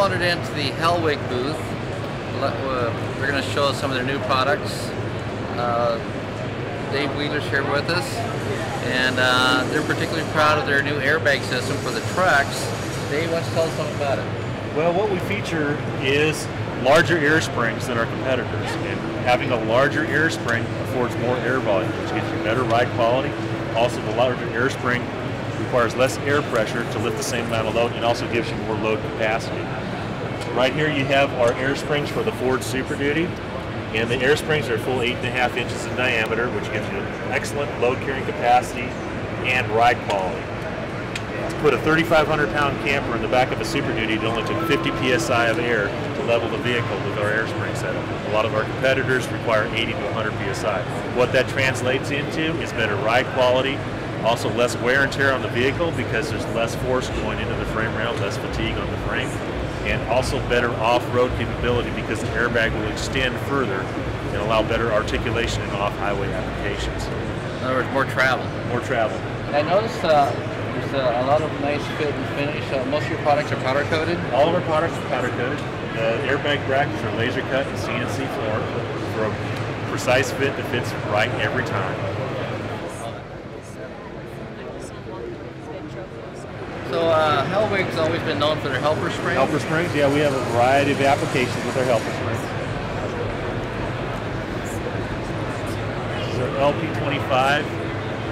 wandered into the Helwig booth. They're going to show some of their new products. Dave Wheeler's here with us, and they're particularly proud of their new airbag system for the trucks. Dave, wants to tell us something about it? Well, what we feature is larger air springs than our competitors, and having a larger air spring affords more air volume, which gives you better ride quality. Also, the larger air spring requires less air pressure to lift the same amount of load, and also gives you more load capacity. Right here you have our air springs for the Ford Super Duty, and the air springs are a full 8.5 inches in diameter, which gives you excellent load carrying capacity and ride quality. To put a 3,500-pound camper in the back of a Super Duty, it only took 50 psi of air to level the vehicle with our air spring setup. A lot of our competitors require 80 to 100 psi. What that translates into is better ride quality, also less wear and tear on the vehicle because there's less force going into the frame rail, less fatigue on the frame, and also better off-road capability because the airbag will extend further and allow better articulation in off-highway applications. In other words, more travel. More travel. I noticed there's a lot of nice fit and finish. Most of your products are powder-coated? All of our products are powder-coated. The airbag brackets are laser-cut and CNC floored for a precise fit that fits right every time. So Helwig's always been known for their helper springs? Helper springs, yeah, we have a variety of applications with our helper springs. This is our LP 25.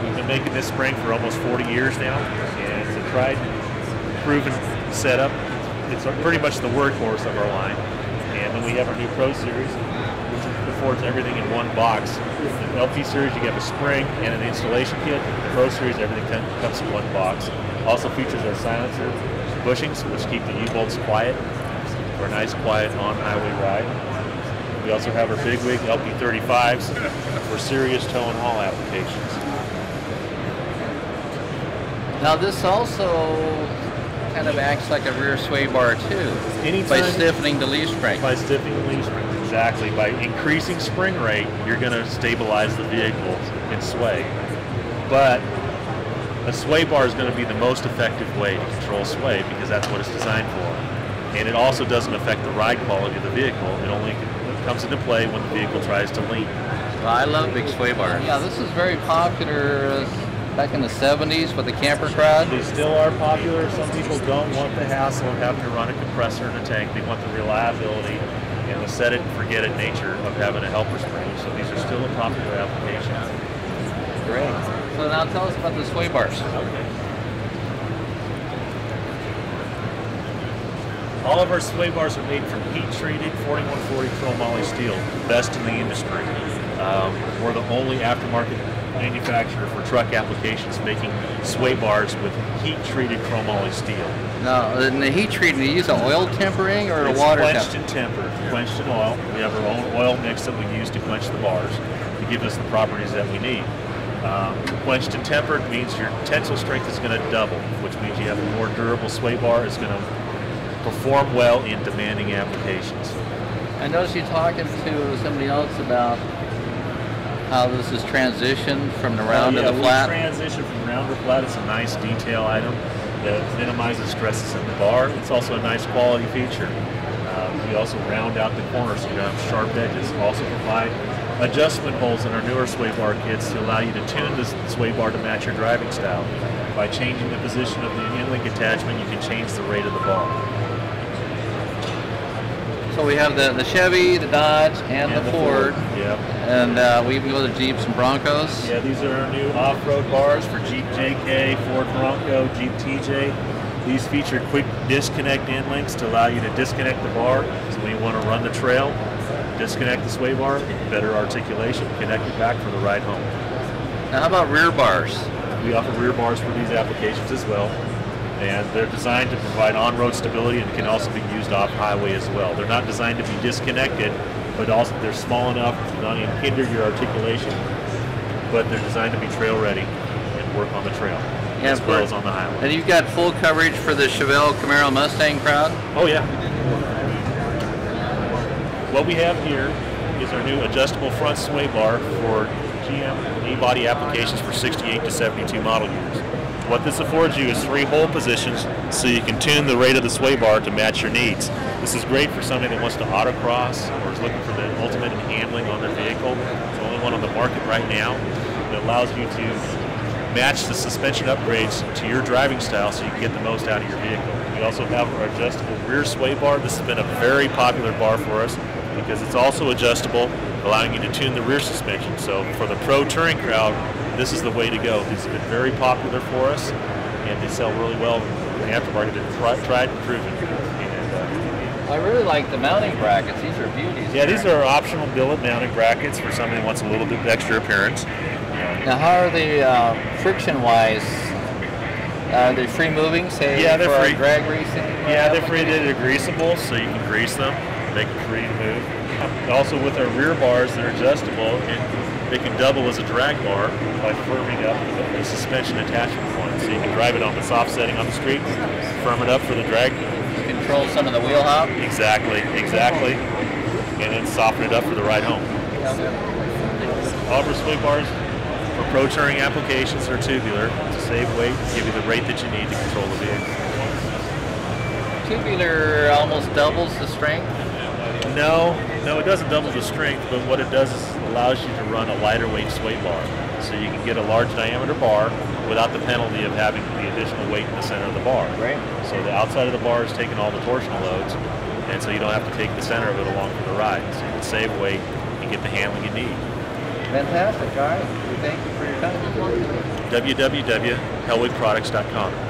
We've been making this spring for almost 40 years now, and it's a tried and proven setup. It's pretty much the workhorse of our line. And then we have our new Pro Series, which affords everything in one box. In the LP Series, you have a spring and an installation kit. The Pro Series, everything comes in one box. Also features our silencer bushings, which keep the U-bolts quiet for a nice, quiet on-highway ride. We also have our Big WIG LP 35s for serious tow and haul applications. Now this also kind of acts like a rear sway bar too, by stiffening the leaf spring. By stiffening the leaf spring, exactly. By increasing spring rate, you're going to stabilize the vehicle and sway. But a sway bar is going to be the most effective way to control sway because that's what it's designed for. And it also doesn't affect the ride quality of the vehicle. It only comes into play when the vehicle tries to lean. Well, I love big sway bars. Yeah, this is very popular back in the 70s with the camper crowd. They still are popular. Some people don't want the hassle of having to run a compressor and a tank. They want the reliability and the set it and forget it nature of having a helper spring. So these are still a popular application. Great. So now tell us about the sway bars. Okay. All of our sway bars are made from heat-treated 4140 chromoly steel, best in the industry. We're the only aftermarket manufacturer for truck applications making sway bars with heat-treated chromoly steel. Now, in the heat treating, do you use oil tempering or water tempering? It's quenched in temper, quenched in oil. We have our own oil mix that we use to quench the bars to give us the properties that we need. Quenched and tempered means your tensile strength is going to double, which means you have a more durable sway bar. It's going to perform well in demanding applications. I noticed you talking to somebody else about how this is transitioned from the round to the flat. Transition from round to flat. It's a nice detail item that minimizes stresses in the bar. It's also a nice quality feature. We also round out the corners so you don't have sharp edges. Also provide adjustment holes in our newer sway bar kits to allow you to tune this sway bar to match your driving style. By changing the position of the end-link attachment, you can change the rate of the bar. So we have the Chevy, the Dodge, and the Ford. Yep. And we even go to Jeeps and Broncos. Yeah, these are our new off-road bars for Jeep JK, Ford Bronco, Jeep TJ. These feature quick disconnect end links to allow you to disconnect the bar so when you want to run the trail. Disconnect the sway bar, better articulation, connect it back for the ride home. Now how about rear bars? We offer rear bars for these applications as well. And they're designed to provide on-road stability and can also be used off-highway as well. They're not designed to be disconnected, but also they're small enough to not even hinder your articulation. But they're designed to be trail ready and work on the trail. Yeah, as well as on the highway. And you've got full coverage for the Chevelle Camaro Mustang crowd? Oh yeah. What we have here is our new adjustable front sway bar for GM e-body applications for 68 to 72 model years. What this affords you is 3 hole positions, so you can tune the rate of the sway bar to match your needs. This is great for somebody that wants to autocross or is looking for the ultimate in handling on their vehicle. It's the only one on the market right now. It allows you to match the suspension upgrades to your driving style so you can get the most out of your vehicle. We also have our adjustable rear sway bar. This has been a very popular bar for us because it's also adjustable, allowing you to tune the rear suspension. So for the pro touring crowd, this is the way to go. These have been very popular for us, and they sell really well in the aftermarket. They're tried and proven. And I really like the mounting brackets. These are beauties. Yeah, these are optional billet mounting brackets for somebody who wants a little bit of extra appearance. Now, how are the friction-wise? Are they free moving? Say, yeah, they're free. Drag racing? Yeah, they're free. They're greasable, so you can grease them. They can free move. Also, with our rear bars, they're adjustable, and they can double as a drag bar by firming up the suspension attachment point. So you can drive it on the soft setting on the street, firm it up for the drag. You control some of the wheel hop. Exactly, exactly. And then soften it up for the ride home. All of our sway bars for pro touring applications are tubular to save weight and give you the rate that you need to control the vehicle. Tubular almost doubles the strength. No, it doesn't double the strength, but what it does is allows you to run a lighter weight sway bar. So you can get a large diameter bar without the penalty of having the additional weight in the center of the bar. Right. So the outside of the bar is taking all the torsional loads, and so you don't have to take the center of it along for the ride. So you can save weight and get the handling you need. Fantastic, all right. Thank you for your time. www.helwigproducts.com.